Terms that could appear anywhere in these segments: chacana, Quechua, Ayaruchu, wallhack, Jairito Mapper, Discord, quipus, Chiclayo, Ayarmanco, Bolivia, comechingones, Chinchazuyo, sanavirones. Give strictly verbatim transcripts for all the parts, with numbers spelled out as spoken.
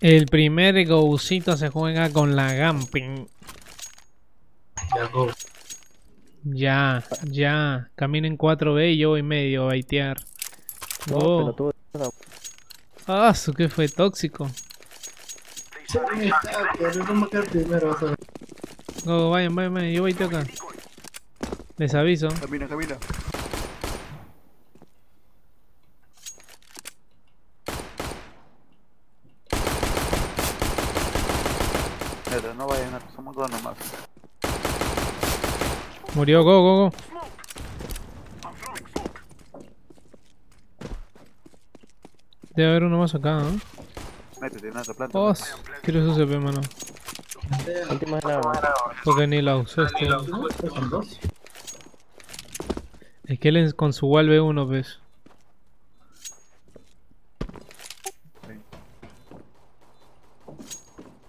El primer goucito se juega con la Gamping. Ya, go. ya, ya. Caminen cuatro B y yo voy medio a baitear. No, oh. pero tú... Ah, su que fue tóxico. Sí, yo tengo que ir primero, vas a ver. No, vayan, vayan, vayan, yo baiteo acá. Les aviso. Camina, camina. Pero no vayan, somos dos nomás. Murió, go, go, go. Debe haber uno más acá, ¿no? Métete en otra planta. Oh, quiero eso se ve, mano. Última de la... Porque ni la usó este. Es que él es con su wall B uno, pues.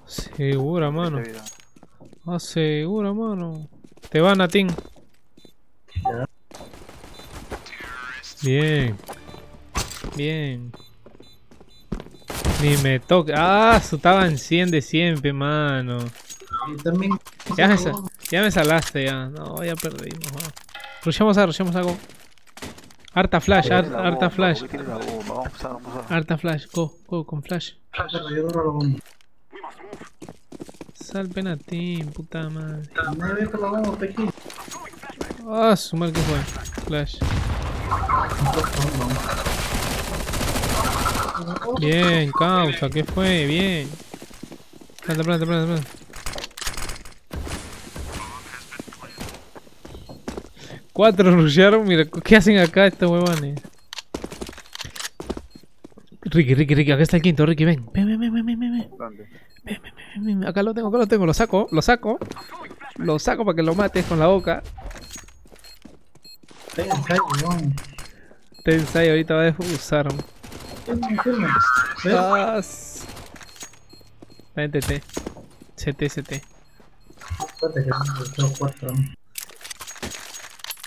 Segura, mano. Ah, segura, mano. Te van a Tim. Bien. Bien. Ni me toca. Ah, su estaba en cien de cien, mano. Ya me, ya me salaste, ya. No, ya perdimos. ¿No? Rushamos a, rushamos a go. Harta flash, ar, bomba, harta flash. Vamos, vamos, harta flash, go, go, con flash. flash. Salven a ti, puta madre. Ah, oh, su mal que fue. Flash. Bien, causa, ¿qué fue? Bien. Planta, planta, planta, planta. Cuatro rushearon, mira, ¿qué hacen acá estos huevones? Ricky, Ricky, Ricky, acá está el quinto, Ricky, ven. Ven, ven, ven, ven, ven, ven. ¿Dónde? Ven, ven, ven, ven, ven. Acá lo tengo, acá lo tengo, lo saco, lo saco. Lo saco para que lo mates con la boca. Tensai, weón. Tensai ahorita va a usar. Ah, dale, T T. C T, C T.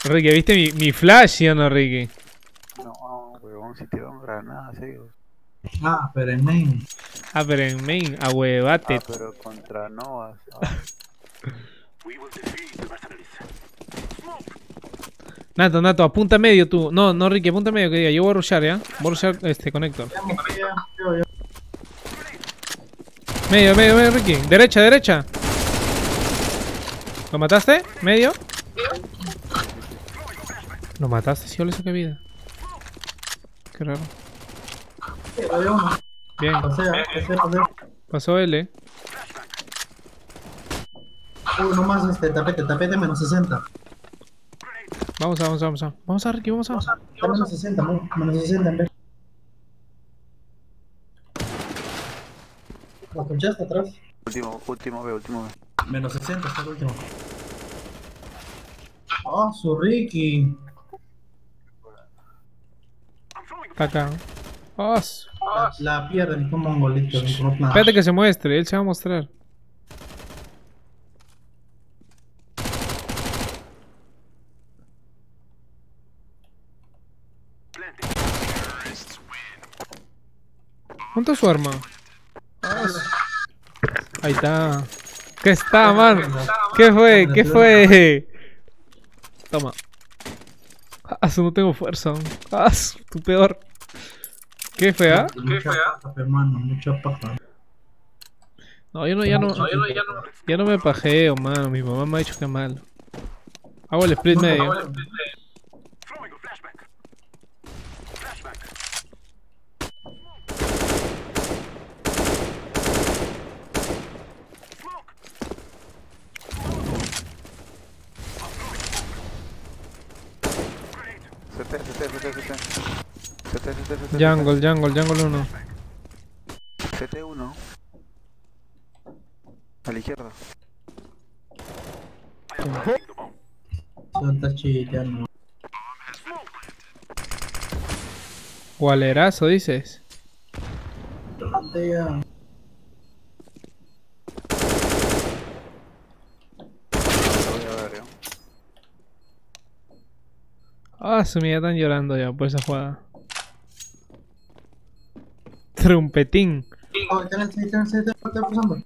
Ricky, ¿viste mi, mi flash, sí o no, Ricky? No, huevón, si te van granadas, ellos. Ah, pero en main. Ah, pero en main, a huevate. Ah, pero contra Novas. Nato, Nato, apunta medio tú. No, no, Ricky, apunta medio que diga. Yo voy a rushar, ¿ya? Voy a rushar este conector. Medio, medio, medio, Ricky. Derecha, derecha. ¿Lo mataste? Medio. ¿Lo mataste? Sí, ole, qué vida. Qué raro. Bien. Pasó L. Uy, no más este tapete, tapete menos sesenta. Vamos a, vamos a, vamos a. Vamos a, Ricky, vamos a. Estamos a sesenta, menos sesenta en vez. ¿Lo escuchaste atrás? Último, último B, último B. Menos sesenta está el último. Oh, su Ricky. Está acá. Oh, su... La pierden como un golito. Espérate que se muestre, él se va a mostrar. ¿Cuánto es su arma? Ahí está. ¿Qué está, man? ¿Qué fue? ¿Qué fue? Toma. Ah, no tengo fuerza. Ah, tu peor. ¿Qué fue, ah? ¿Qué fue, ah? Hermano, mucha paja. No, yo no, ya no, no, yo no, ya no, ya no me pajeo, mano. Mi mamá me ha dicho que malo. Hago el split medio. Jungle, jungle, jungle uno. C T uno. A la izquierda. Santa chillano. Gualerazo, dices. Ah, su mía, están llorando ya por esa jugada. Trumpetín. Oh, están en el están pasando.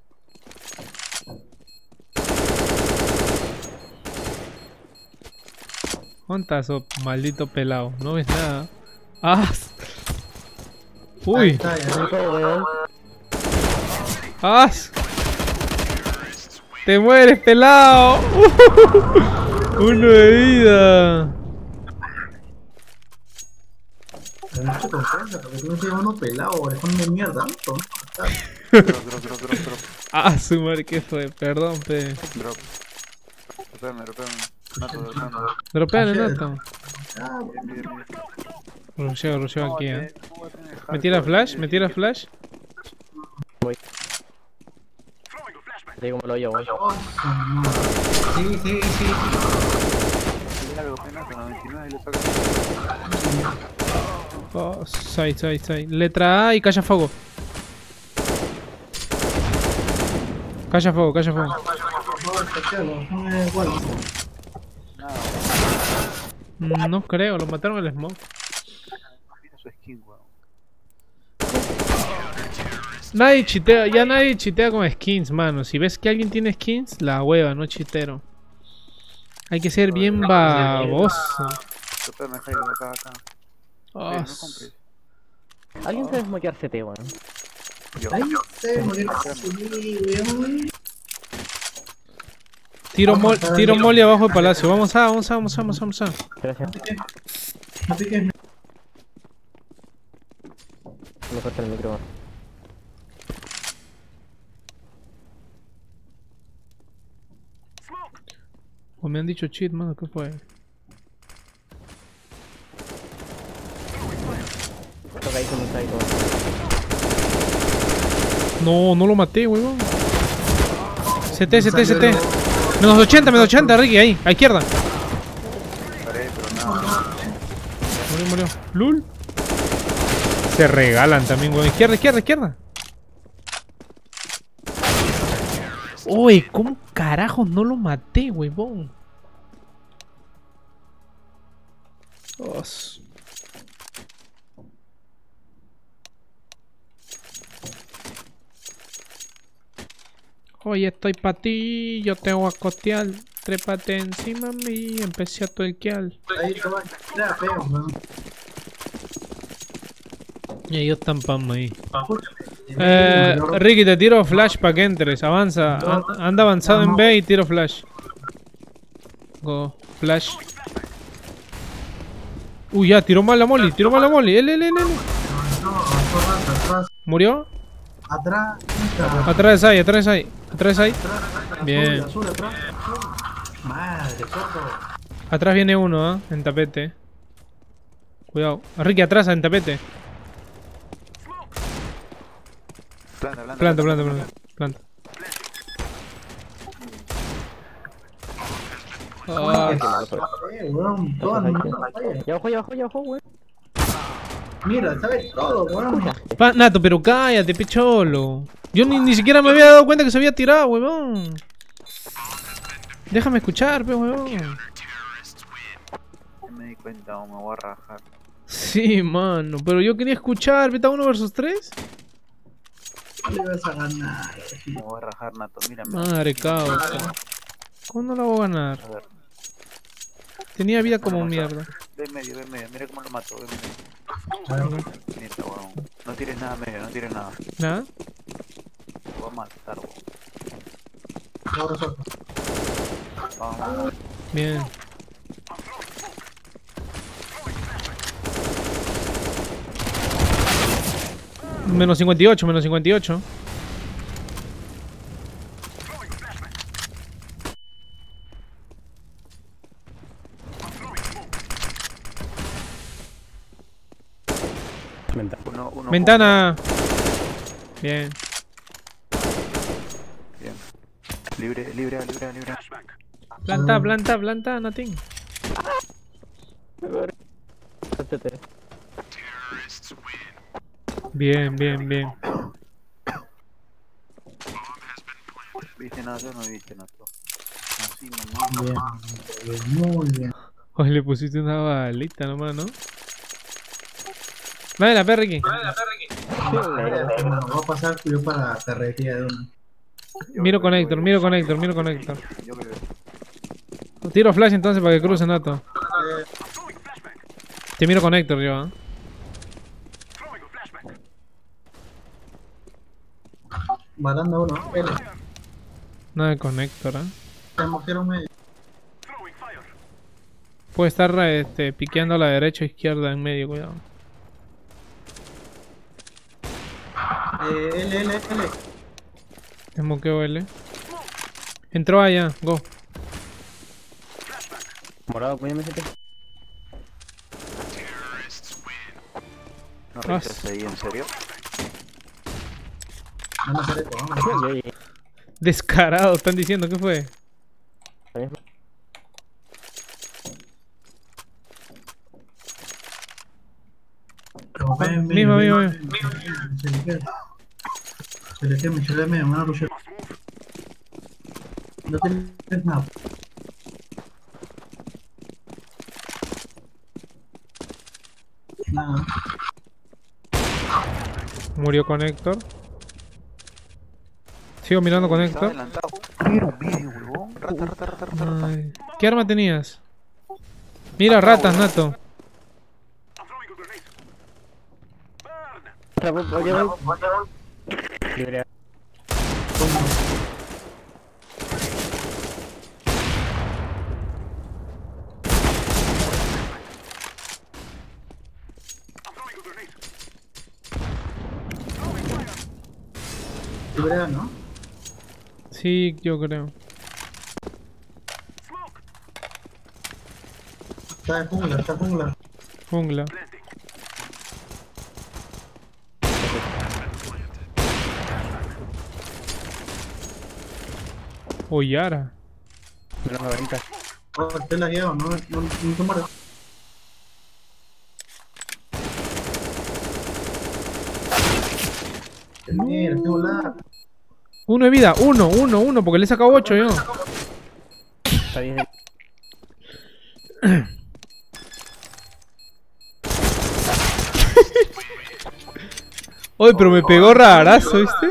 Contazo, maldito pelado, no ves nada. ¡Ah! ¡Uy! ¡Ah! ¡Te mueres, pelado! ¡Uno de vida! Hay mucha confianza, porque tú no te llamas uno pelado, eres un de mierda. Drop, drop, drop, drop. ¡Ah, su madre, qué fue! Perdón, pe. Drop. Repéame, repéame. Dropeale, Nato. Rusheo, rusheo aquí, eh. ¿Me tira flash? ¿Me tira flash? Voy. Sí, como lo llevo. Sí, sí, sí. Oh, side, side, side. Letra A y calla fuego. Calla fuego, calla fuego. No creo, lo mataron al smoke. Nadie chitea, ya nadie chitea con skins, mano. Si ves que alguien tiene skins, la hueva, no chitero. Hay que ser bien baboso. Oh. ¿Alguien sabe smokear C T, weón? ¿Alguien sabe smokear C T, weón? Tiro, mol, tiro mole abajo de palacio. Vamos a, vamos a, vamos a, vamos a, vamos a. Gracias. No piques. Me corta el micrófono. O me han dicho cheat, mano, ¿qué fue? No, no lo maté, weón. C T, C T, C T. Menos ochenta, menos ochenta, Ricky, ahí, a izquierda. Murió, murió. Lul. Se regalan también, weón. Izquierda, izquierda, izquierda. Uy, ¿cómo carajos no lo maté, weón? Dios. Oye, estoy pa' ti, yo te voy a costear. Trépate encima mí, empecé a tuerquear. Y ellos están pando ahí. Eh, Ricky, te tiro flash para que entres, avanza. An anda avanzado en B y tiro flash. Go, flash. Uy, ya, tiró mal la molly, tiró mal la molly. L, L, L, L. ¿Murió? Atrás, atrás ahí, atrás ahí. Atrás ahí. Bien. Madre, atrás viene uno, ¿eh? En tapete. Cuidado. Ricky, atrás, en tapete. Planta, planta, planta, planta. planta, planta. Ya bajó, ya bajó, ya bajó, güey. Mira, sabes todo, weón. Nato, pero cállate, picholo. Yo ni, ni siquiera me había dado cuenta que se había tirado, weón. Déjame escuchar, pe, weón. Me di cuenta, o me voy a rajar. Sí, mano, pero yo quería escuchar. ¿Veta uno versus tres? ¿Qué vas a ganar? Me voy a rajar, Nato, mírame. Madre causa. ¿Cómo no la voy a ganar? A ver. Tenía vida como mierda. Ven medio, ven medio, mira cómo lo mato, ven medio. No tires nada, medio, no tires nada. ¿Nada? Lo voy a matar, weón. Vamos. Bien. Menos cincuenta y ocho, menos cincuenta y ocho. Uno, uno, ventana. Uno. Bien. Bien. Libre, libre, libre, libre. Planta, planta, planta, nothing. Bien, bien, bien. Viste nada, no viste nada. Así nomás. Muy bien. Hoy le pusiste una balita nomás, ¿no? Vale, la perra aquí. Vale, la perra aquí. Voy a pasar yo para la carretilla de una. Miro conector, miro conector, miro conector. Tiro flash entonces para que crucen dato. Te miro conector yo, ¿eh? Matando uno, L. Nada de conector, ¿eh? Puede estar este, piqueando a la derecha o izquierda en medio, cuidado. Eh, L, L, L. Desmoqueo L. Entró allá, go. Morado, cuídame ese. No rechaste ahí, ¿en serio? Descarado, están diciendo, ¿qué fue? Mismo, mismo, mismo. Se le queda mi chuleme, me van a rushar. No tienes nada. Nada. Murió conector. Sigo mirando conector. ¿Qué arma tenías? Mira, ratas, Nato. Librea, ¿no? Sí, yo creo. Está en jungla, está en jungla. Jungla. O Yara. Pero me brinca. Oh, estoy lagueado, no, no, no, no muero. No, no, mierda, tengo la. Uno de vida, uno, uno, uno, porque le he sacado ocho yo. Está bien. Oye, pero me pegó rarazo, ¿viste?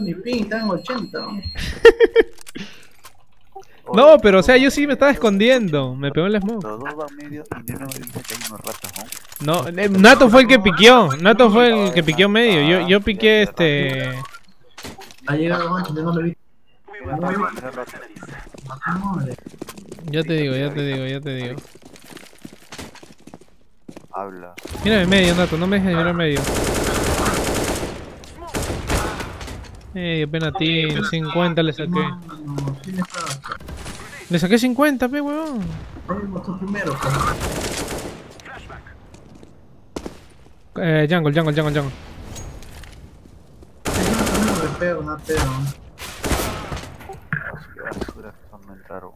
Mi ping está en ochenta. No, pero o sea, yo sí me estaba escondiendo. Me pegó el smoke. No, Nato fue el que piqueó. Nato fue el que piqueó medio. Yo, yo piqué este. Ha llegado Mancho, no me vi. Ya te digo, ya te digo, ya te digo. Habla. Mírame medio, Nato, no me dejes mirar medio. Ey, apenas a ti, cincuenta le saqué. Le saqué cincuenta, pe huevón. Eh, jungle, jungle, jungle, jungle. Peo, no peo. Qué basura que son del raro.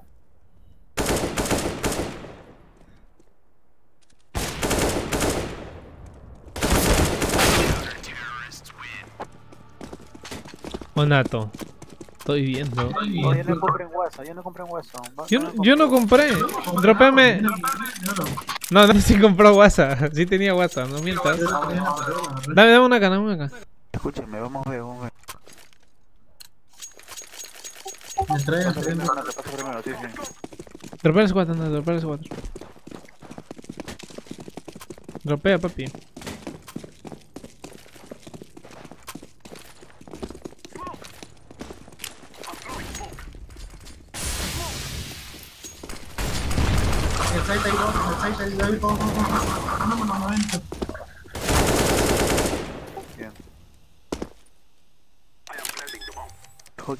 Monato, estoy viendo. No, yo no compré un hueso, yo no compré un hueso. Yo no, yo no compré. Dropéme. No, no, sí compró WhatsApp. Sí tenía WhatsApp, no mientas. Dame, dame una acá, dame una acá. Escúchame, vamos a ver, vamos a ver. Me trae el primero. Dropea el squad, anda, dropea el squad. Dropea, papi.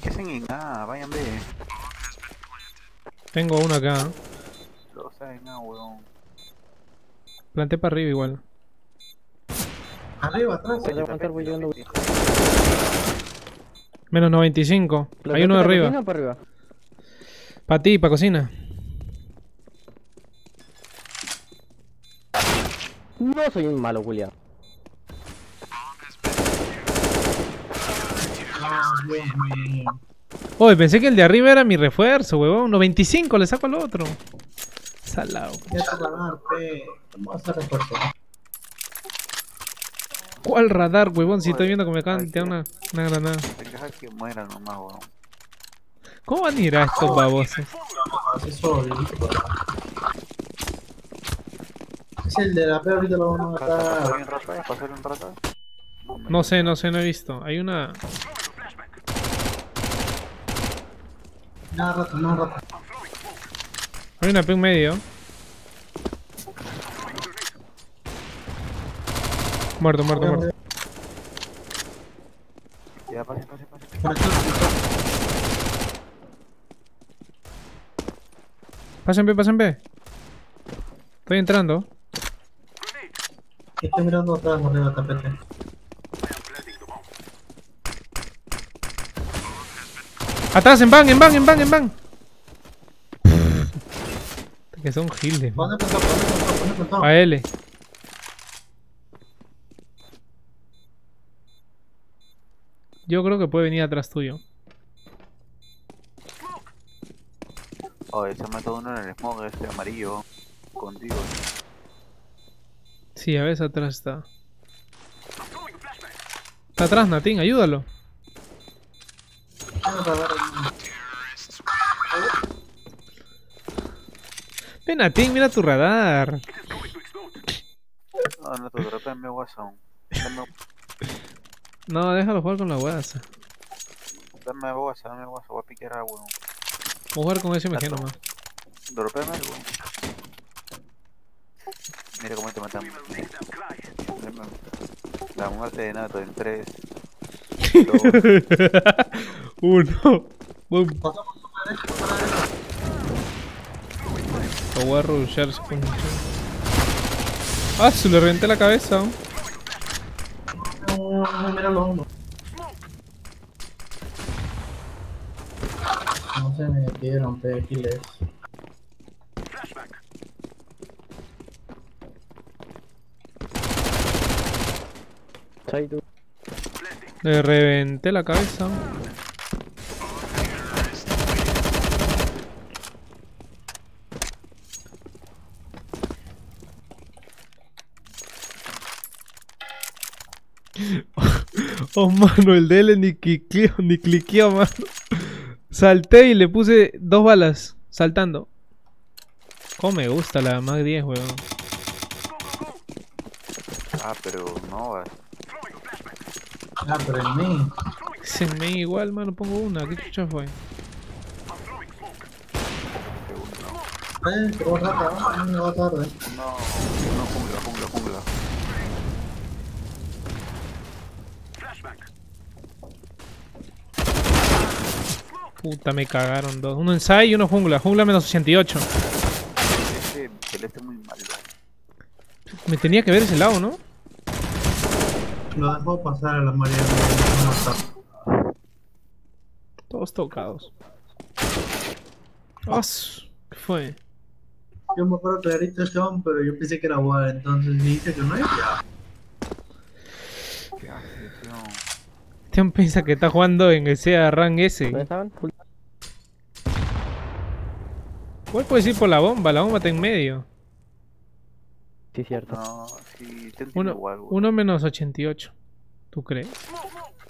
¿Qué hacen en A? Vayan B. Tengo uno acá. Todos en A, weón. Planté para arriba igual. Arriba, atrás. Menos noventa y cinco. Hay uno de arriba. Para pa ti, para cocina. No soy un malo, Julián. Oye, pensé que el de arriba era mi refuerzo, huevón. noventa y cinco, le saco al otro. Salado. Ya te vas a refuerzo. ¿Cuál radar, huevón? Si estoy viendo que me acaban de una, una granada. Te dejas que muera nomás, huevón. ¿Cómo van a ir a estos babosos? Es el de la P, ahorita lo vamos a matar. ¿Pasar un rato? No sé, no sé, no he visto. Hay una... No, rato, no, rato. Hay una ping medio. Muerto, muerto, muerto. Ya, pase, pase, pase. Pasen B, pasen B. Estoy entrando. Estoy mirando atrás, mordiendo el tapete. Atrás, en van, en van, en van, en van. Que son giles. A L. Yo creo que puede venir atrás tuyo. Oye, se ha matado uno en el smog, este amarillo. Contigo. Sí, a ver, atrás está. Está atrás, Natín, ayúdalo. Ven, Natín, mira tu radar. No, no, tu radar me guasón. No, déjalo jugar con la guasa. Dame guasa, dame guasa, voy a piquear a huevón. Voy a jugar con ese M G nomás. Dropeame el huevón. Mira cómo te matamos. La muerte de Nato en tres, dos, uno. Lo voy a rushearse con mucho. Ah, se le reventé la cabeza. No, mira los hombros. No se me metieron, pejiles. Le reventé la cabeza. Oh, mano, el de él ni cliqueó, ni cliqueó, mano. Salté y le puse dos balas, saltando. Cómo me gusta la Mac diez, weón. Ah, pero no, weón. Ah, pero en mí. Es en mí igual, mano, pongo una, ¿qué chucha fue? Eh, te voy a rata, me va tarde. No, no, jungla, jungla, jungla. Puta, me cagaron dos. Uno en side y uno jungla. Jungla menos ochenta y ocho. Este celeste muy mal. Me tenía que ver ese lado, ¿no? Lo dejó pasar a la maría. Todos tocados. Os, ¿qué fue? Yo me acuerdo clarito de John, pero yo pensé que era War, entonces me dice que no hay ya. ¿Quién piensa que está jugando en ese rank ese? ¿Cuál puedes ir por la bomba? La bomba está en medio. Sí, cierto. No, sí, te uno, igual, uno menos ochenta y ocho. ¿Tú crees?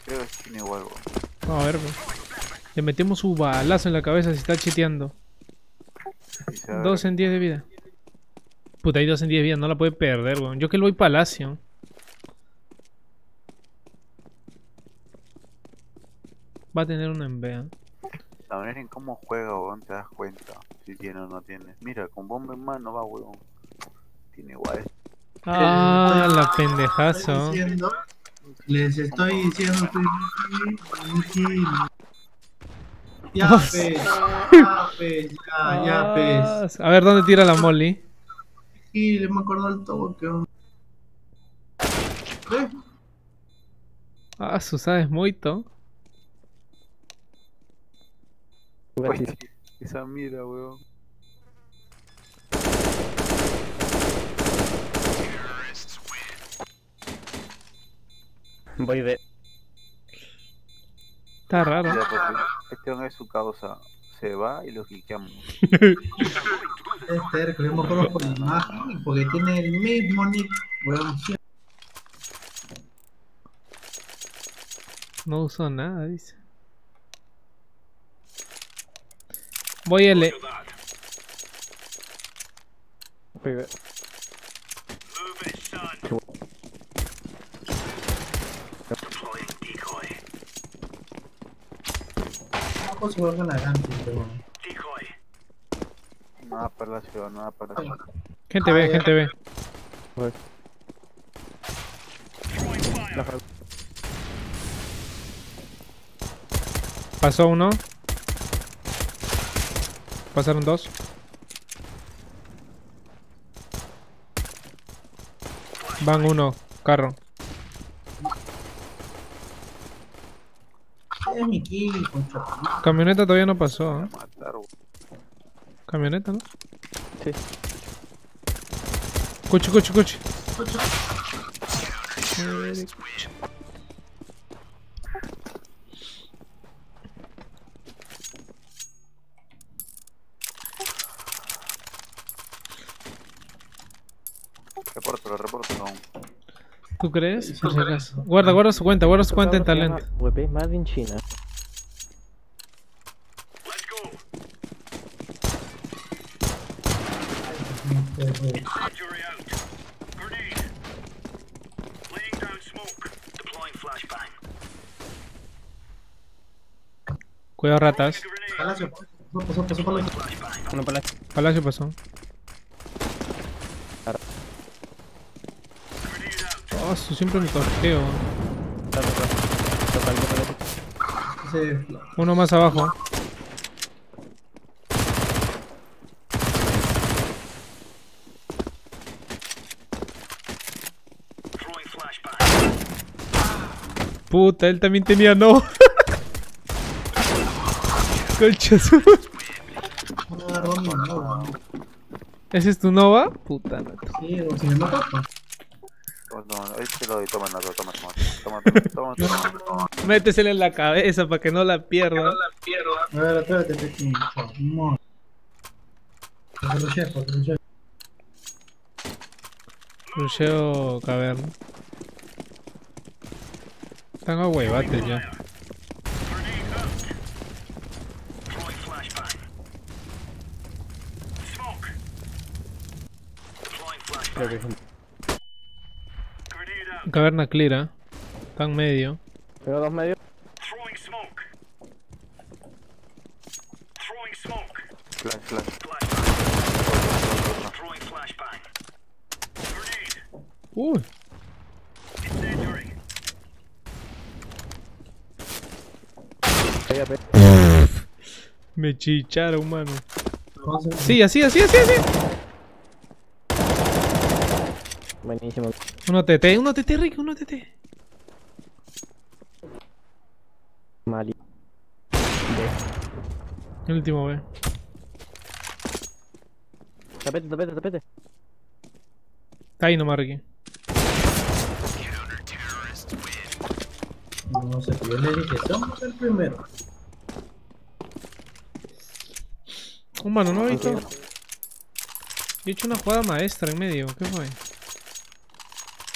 Creo que tiene igual, no, a ver, pues. Le metemos un balazo en la cabeza si está cheteando. Dos en diez de vida. Puta, hay dos en diez de vida, no la puede perder, weón. Yo que lo voy palacio. Va a tener una en B. La manera en cómo juega, weón, te das cuenta si tiene o no tiene. Mira, con bomba en mano va, weón. Tiene igual. Ah, la pendejazo. Les estoy diciendo ya pes, ya pes, ya, ya pes. A ver, ¿dónde tira la Molly? Sí, le me acordó el toque. ¿Eh? Ah, su sabes muito. Oye, esa mira, weón. Voy de... Está raro. Mira, este hombre es su causa. Se va y lo cliqueamos. Este es el mismo color por la imagen, porque tiene el mismo nick, weón. No uso nada, dice. Voy a leer. Vamos a volver a la nada para la ciudad, nada para la ciudad. Gente ve, gente ve. Pasó uno. Pasaron dos. Van uno, carro. Camioneta todavía no pasó, ¿eh? Camioneta, ¿no? Sí. Cuchi, cuchi, cuchi. Reporto, lo reporto, no. ¿Tú crees? Por si acaso. Guarda, guarda su cuenta, guarda su cuenta en talento. Web Made in China. Cuidado, ratas. Palacio. Pasó, pasó, palacio. No, palacio. Palacio pasó. Oh, siempre me torqueo. Uno más abajo. Puta, él también tenía no. Concha azul. ¿Ese es tu Nova? Puta, no. Sí, o si me mata. No, ahí se lo doy, toma, no, toma, toma, toma, toma, toma, toma. Métesela en la cabeza para que no la pierda. No la pierda. A ver, espérate, pequeño. No. Rusheo, rusheo. Rusheo caverna. Están a huevates ya. Creo que es un... Caverna clear, ¿eh? Está en medio. Pero dos medios. Flash, flash. Uy. Me chicharon, mano. Sí, así, así, así, así. Buenísimo. Uno T T, uno T T, Rick, uno T T. Mali. El último B. Tapete, tapete, tapete. Está ahí nomás, Ricky. No sé, yo le dije, somos el primero. Humano, no he visto. Yo he hecho una jugada maestra en medio, ¿qué fue?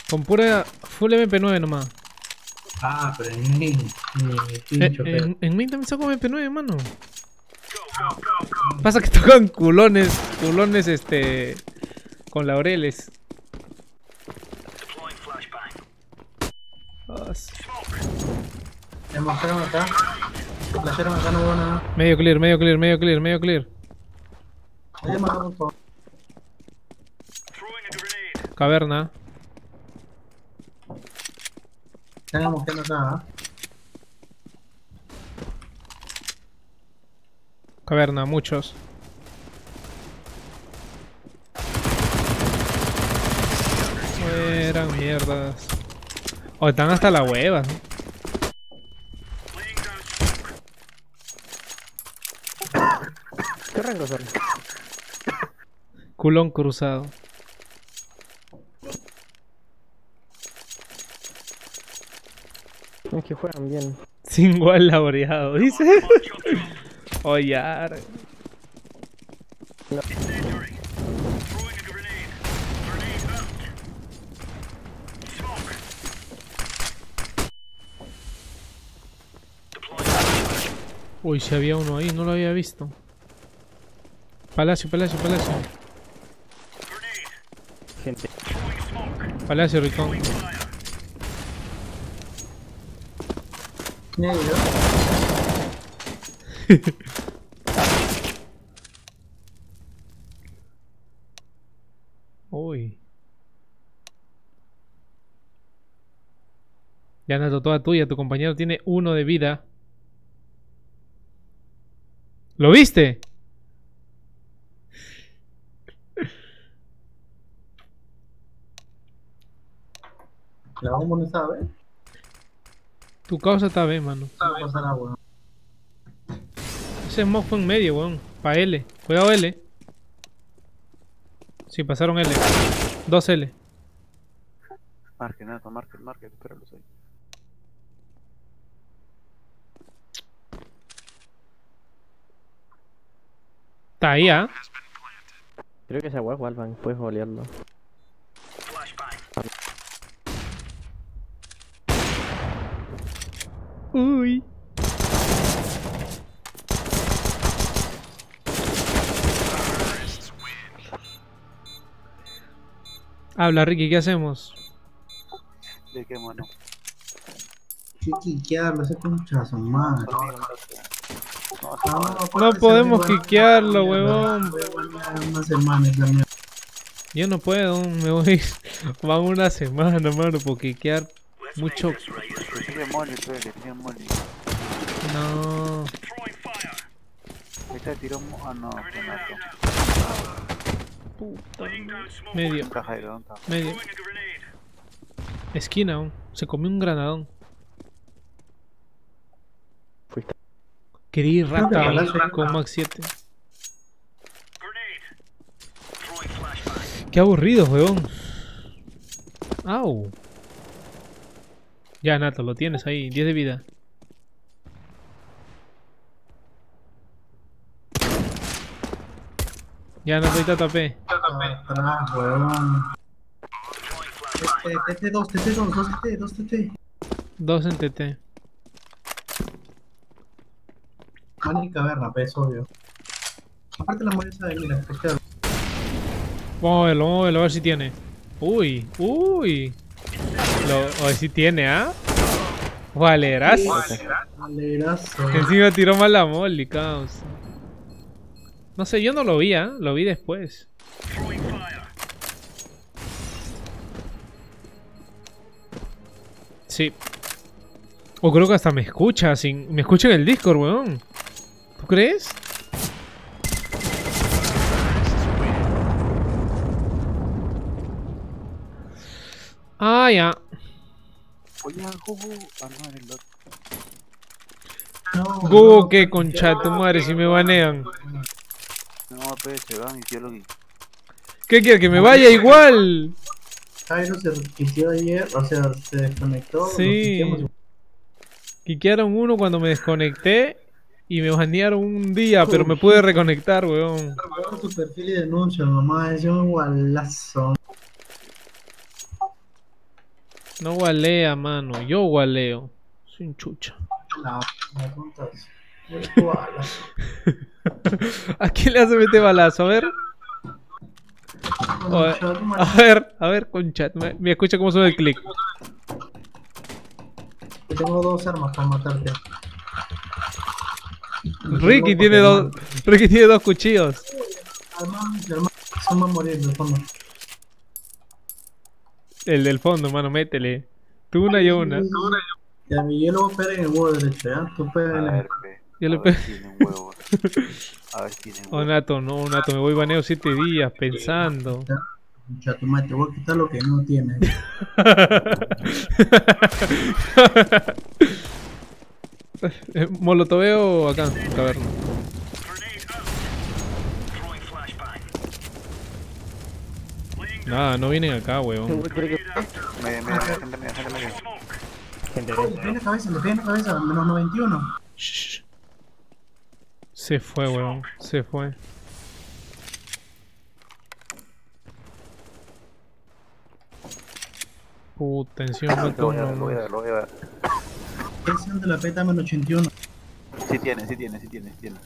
Con pura full M P nueve nomás. Ah, pero en mí, en, en, en, en mí también saco M P nueve, mano. Pasa que tocan culones, culones este... con laureles. Me mostraron acá. Me mostraron acá, no hubo nada. Medio clear, medio clear, medio clear, medio clear. Caverna. Están mostrando acá, ¿eh? Caverna, muchos. Eran mierdas. O oh, están hasta la hueva, ¿no? ¿Qué rango son? Culón cruzado. Es que juegan bien. Sin guan laureado, dice. Oyar. Oh, no. Uy, si había uno ahí, no lo había visto. Palacio, palacio, palacio. Gente. Palacio, Ricón. ¿No? Uy. Ya Nato, toda tuya, tu compañero tiene uno de vida. ¿Lo viste? La bomba no sabe. Tu causa está bien, mano. Sabe pasar agua. Ese smoke fue en medio, weón. Pa' L. Cuidado L. Sí, pasaron L. Dos L. Marque, nada, marque, marque. Espéralo, ahí. Está ahí, ¿ah? ¿eh? Creo que esa agua es Walvan. Puedes golearlo. Uy. Habla, Ricky, ¿qué hacemos? ¿De qué, mano? Quiquearlo, ese conchazo, madre. No podemos quiquearlo, huevón. Yo no puedo, me voy. Vamos una semana, mano, por quiquear mucho. No. Este tiró. Ah, no, puta. Medio. Medio. Esquina aún. Se comió un granadón. Fuiste. Quería ir rata con Max siete. Qué aburrido, weón. Au. Ya, Nato, lo tienes ahí. diez de vida. Ya, Nato, ahorita tapé. Atrás, weón. T T dos, T T dos, dos T T, dos T T. Dos en T T. Van y caverna, pe, es obvio. Aparte la molesta de mira, pescado. Vamos a verlo, vamos a verlo, a ver si tiene. Uy, uy. Lo, hoy sí tiene, ¿ah? ¿Eh? Valerazo. Valerazo. Encima tiró mal la moli, caos. No sé, yo no lo vi, ¿ah? ¿eh? Lo vi después. Sí. O oh, creo que hasta me escucha. Sin... Me escucha en el Discord, weón. ¿Tú crees? Ah, ya. Gogo, que concha tu madre, si me banean. No, pe, se van y quiero que. ¿Qué quiere? Que me vaya igual. Jairo se quició ayer, o sea, se desconectó. Sí. Quiquearon uno cuando me desconecté y me banearon un día, pero me pude reconectar, weón. Por tu perfil y denuncia, mamá, es un gualazo. No gualea, mano. Yo gualeo. Soy un chucha. No, me contas. ¿A quién le hace meter balazo? A ver. O a, a ver, a ver, concha. Me, me escucha cómo suena el click. Tengo dos armas para matarte. Ricky tiene dos. Ricky tiene dos cuchillos. Armas, armas. Son más moriendo, el fondo. El del fondo, mano, métele. Tú una y yo una. Ya, mi hielo va a pegar en el huevo derecho, ¿eh? Tú pega en el. Yo le pego. A ver quién es. Oh, Nato, no, Nato, me voy baneo siete días pensando. Mucha tu madre, te voy a quitar lo que no tienes. Molotoveo acá, caverna. Nada, no vienen acá, weón. Me, me, me, gente, me, gente, me. Oh, le pegué en la cabeza, le pegué en la cabeza, menos noventa y uno. Shh. Se fue, weón, se fue. Puta, encima mató uno. Tensión de la peta menos ochenta y uno. Sí tiene, sí tiene, sí tiene, sí tiene.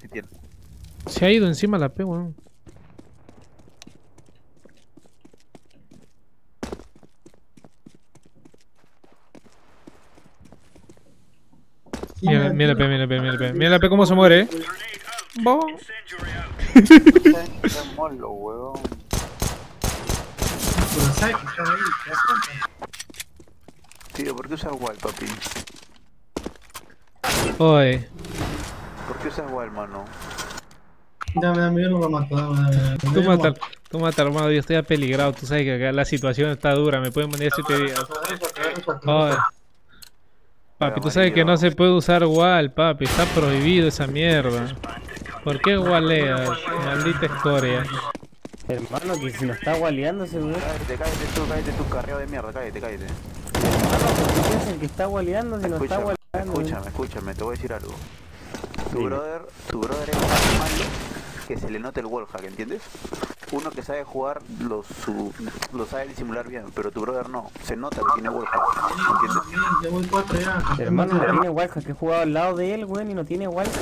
Sí tiene. Se ha ido encima la P, weón. Mira, mira la P, mira la P, mira la P. Mira la P cómo se muere, eh. Bo. Tío, ¿por qué usas wall, papi? Oye. ¿Por qué usas wall, mano? Dame, dame, yo no lo mato, dame, dame, dame. Tú matar, tú matar, hermano, yo estoy apeligrado. Tú sabes que acá la situación está dura, me pueden mandar siete días. Oye. Papi, tú sabes que no se puede usar wall, papi, está prohibido esa mierda. ¿Por qué waleas? Maldita escoria. Hermano, que se nos está waleando ese weón. Cállate, cállate tú, cállate tú, carreo de mierda, cállate, cállate. Hermano, ¿qué es el que está waleando si nos está waleando? Escúchame, escúchame, te voy a decir algo. Tu brother, tu brother es un malo que se le nota el wallhack, ¿entiendes? Uno que sabe jugar lo, su, lo sabe disimular bien, pero tu brother no, se nota que tiene wallhack, ¿entiendes? Hermano, no tiene wallhack, que he jugado al lado de él, weón, y no tiene wallhack.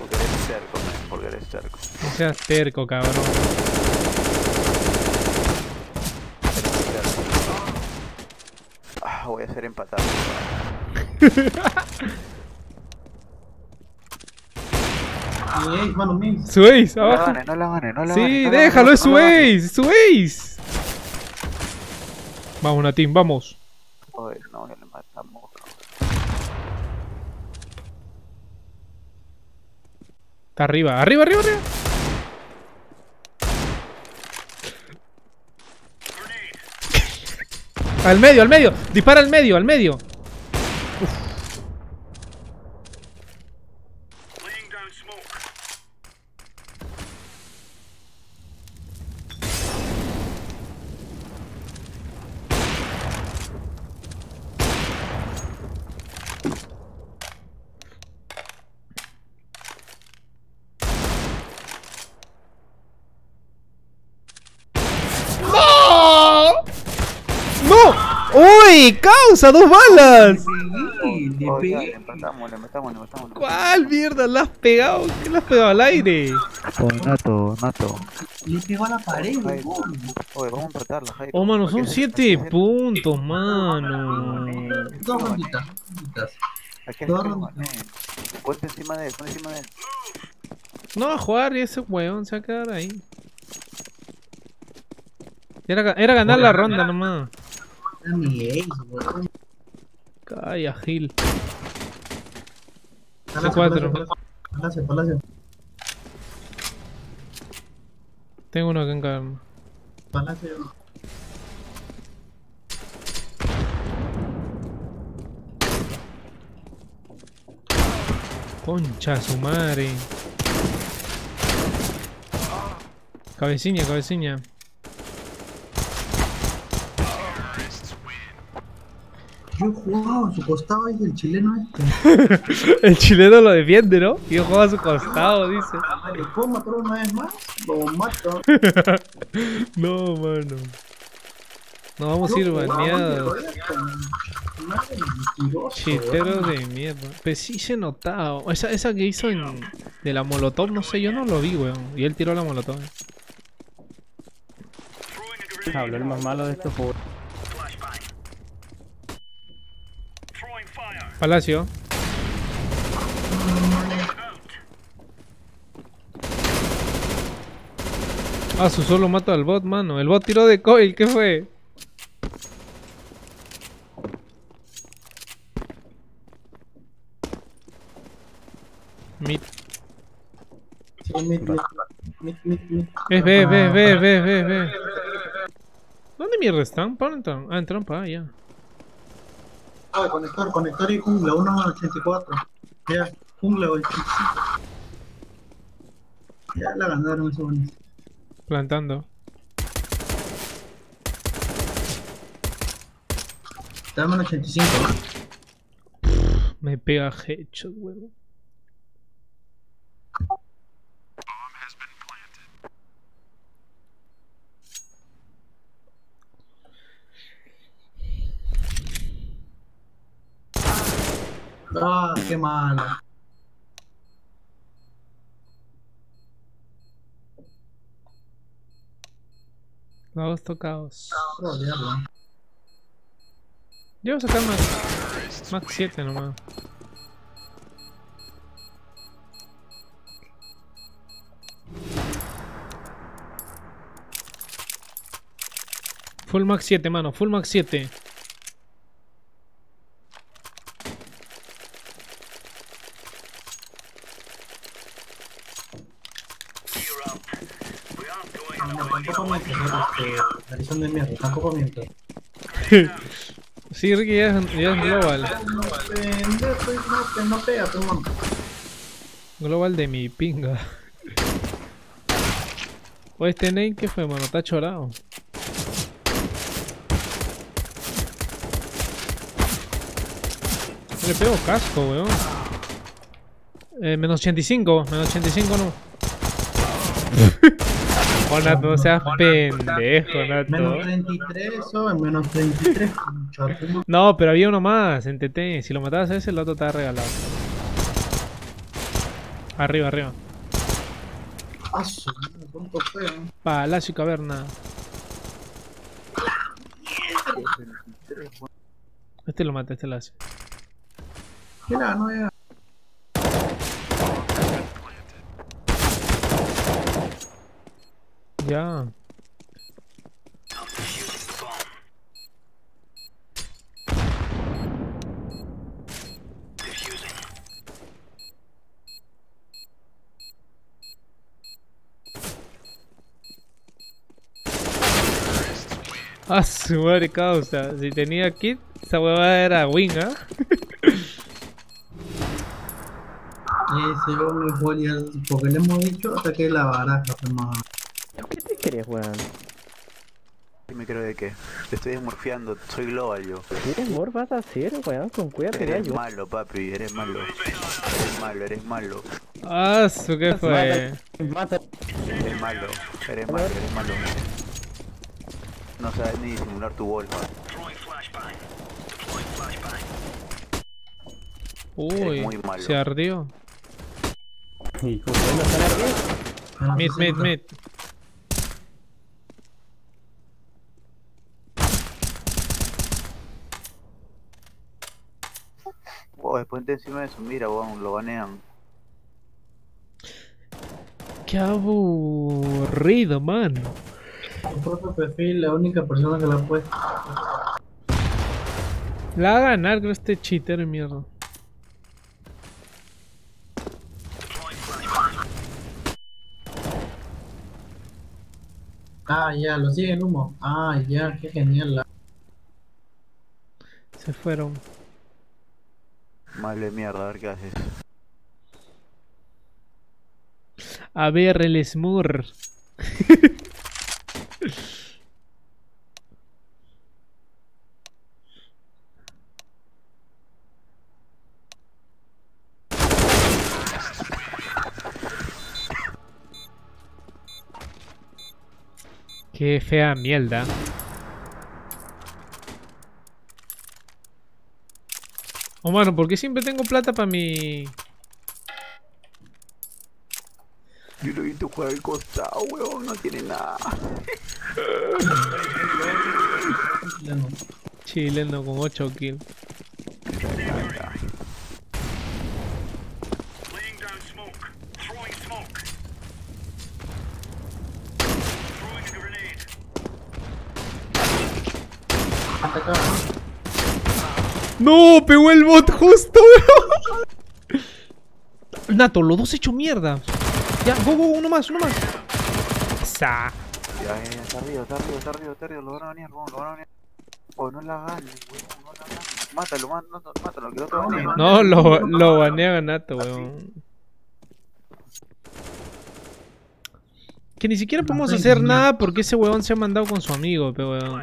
Porque eres terco, man, porque eres terco. No seas terco, cabrón. Ah, voy a ser empatado. Su ace, abajo. No la ganes, no la ganes, no la ganes. Sí, déjalo, es su ace, su ace. Vamos, Natín, vamos. Joder, no, le matamos. Está arriba, arriba, arriba, arriba. Al medio, al medio. Dispara al medio, al medio. ¡Uy! ¡Causa! ¡Dos balas! Sí, le pegué. Le matamos, le matamos, le matamos. ¿Cuál mierda? ¿La has pegado? ¿Qué la has pegado al aire? Oh, Nato, Nato. Le pegó a la pared, weón. Oye, vamos a tratarla, Jairo. Oh, mano, son siete puntos, mano. Dos ronditas. Dos ronditas. Cuesta encima de él, cuesta encima de él. No va a jugar y ese weón se va a quedar ahí. Era, era ganar la ronda nomás. Calla, Gil. C cuatro. Palacio, palacio. Tengo uno acá en calma. Palacio. Concha su madre. Cabeciña, cabeciña. Yo jugaba a su costado, dice el chileno este. El chileno lo defiende, ¿no? Yo jugaba a su costado, dice. ¿Le puedo matar una vez más? Lo mato. No, mano. Nos vamos a ir baneados. Chiteros de mierda. Pues sí se notaba. Esa, esa que hizo en, de la molotov, no sé, yo no lo vi, weón. Y él tiró la molotov. Habló el más malo de estos juegos. Palacio. Ah, su solo mato al bot, mano. El bot tiró de coil, ¿qué fue? Mid. Es B, B, B, B, B, B. ¿Dónde mierda están? ¿Para entran? Ah, entran para allá. Ah, conector, conector y jungla, uno ochenta y cuatro. Ya, jungla ochenta y cinco. Ya la ganaron esos buenos. Plantando. Estamos en ochenta y cinco. Pff, me pega headshot, huevo. Ah, qué malo. Vamos tocados. Oh, yo voy a sacar más. Más siete nomás. Full max siete, mano, full max siete. De mierda, tampoco miento. Sí, Ricky, ya es, ya es global. No pega, no. Global de mi pinga. O este nade, ¿qué fue, mano? Está chorado. Le pego casco, weón. Eh, menos ochenta y cinco, menos ochenta y cinco no. Oh, Nato, no seas pendejo, Nato. Menos treinta y tres, o en menos treinta y tres. No, pero había uno más en T T. Si lo matabas a ese, el otro estaba regalado. Arriba, arriba. Palacio y caverna. Este lo mata, este lo hace. ¿Qué la no era? Ya. Ah, su madre causa. Si tenía kit, esa huevada era wing, ¿eh? Ese yo me voy a... Porque le hemos dicho hasta que la baraja, hermano. ¿Qué te crees, weón? ¿Qué me creo de qué? Te estoy desmorfeando, soy global yo. ¿Eres mor vas a hacer, weón? Con cuidado, eres yo. Malo, papi, eres malo. Eres malo, eres malo. Ah, su que fue. Mata. Eres malo, eres malo, eres malo. No sabes ni disimular tu gol. Uy, se ardió. Mid, mid, mid. Wow, después de encima de eso, mira, wow, lo banean. Qué aburrido, man. Su propio perfil, la única persona que la ha puesto. La va a ganar con este cheater, mierda. Ah, ya, lo sigue el humo. Ah, ya, qué genial. La... Se fueron. Madre mierda, a ver qué haces. A ver, el smur. Qué fea mierda. Oh, mano, ¿por qué siempre tengo plata para mi...? Yo lo he visto jugar al costado, weón, no tiene nada. Chileno. Chileno con ocho kills. No, pegó el bot justo, weón. Nato, los dos hecho mierda. Ya, go, go, uno más, uno más. Sa. Ya, eh, está arriba, está arriba, está arriba, está arriba. Lo van a venir, lo van a venir. Oh, no la gane, weón, no la gane. Mátalo, mátalo, mátalo, que otro banea. No, lo, lo banea Nato, weón. Que ni siquiera podemos hacer nada porque ese weón se ha mandado con su amigo, pero weón.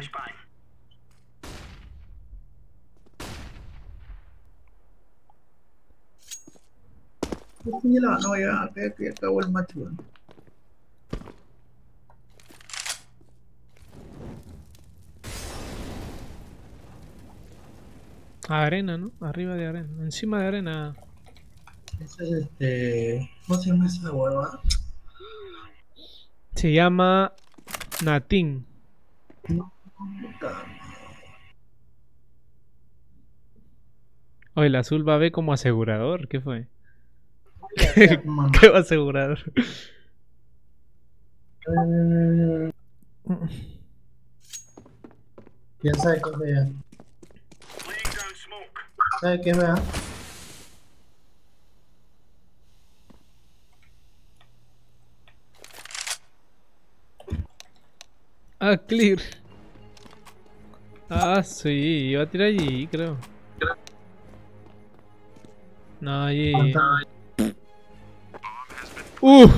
No, ya, que acabó el macho. Arena, ¿no? Arriba de arena, encima de arena. Ese es este... ¿Cómo se llama esa hueva? Se llama... Natín. No, puta. Oye, el azul va a ver como asegurador, ¿qué fue? ¿Qué, ¿Qué va a asegurar? Eh... Piensa de cosas ya. ¿Sabes qué me da? Ah, clear. Ah, sí, iba a tirar allí, creo. No, allí. Uff.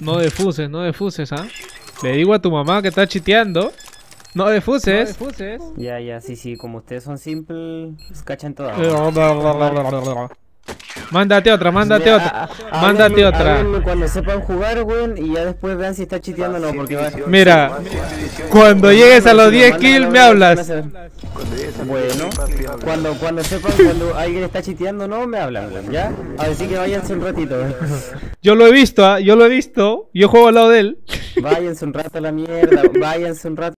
No defuses, no defuses, ¿ah? Le digo a tu mamá que está chiteando. No defuses. No defuses. Ya, ya, sí, sí, como ustedes son simples, cachan todas. Mándate otra, mándate otra. Mándate otra. Cuando sepan jugar, weón, y ya después vean si está chiteando o no, porque va. Mira, cuando llegues a los diez kills me hablas. Bueno, cuando cuando sepan cuando alguien está chiteando o no, me hablan, ¿ya? Así que váyanse un ratito. Yo lo he visto, ¿eh? Yo lo he visto. Yo juego al lado de él. Váyanse un rato a la mierda, váyanse un rato.